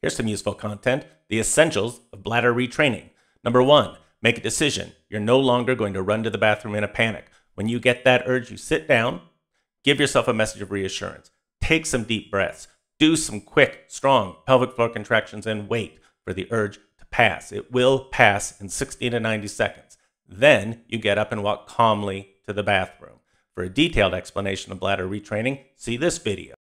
Here's some useful content, the essentials of bladder retraining. Number 1, make a decision. You're no longer going to run to the bathroom in a panic. When you get that urge, you sit down, give yourself a message of reassurance, take some deep breaths, do some quick, strong pelvic floor contractions, and wait for the urge to pass. It will pass in 60 to 90 seconds. Then you get up and walk calmly to the bathroom. For a detailed explanation of bladder retraining, see this video.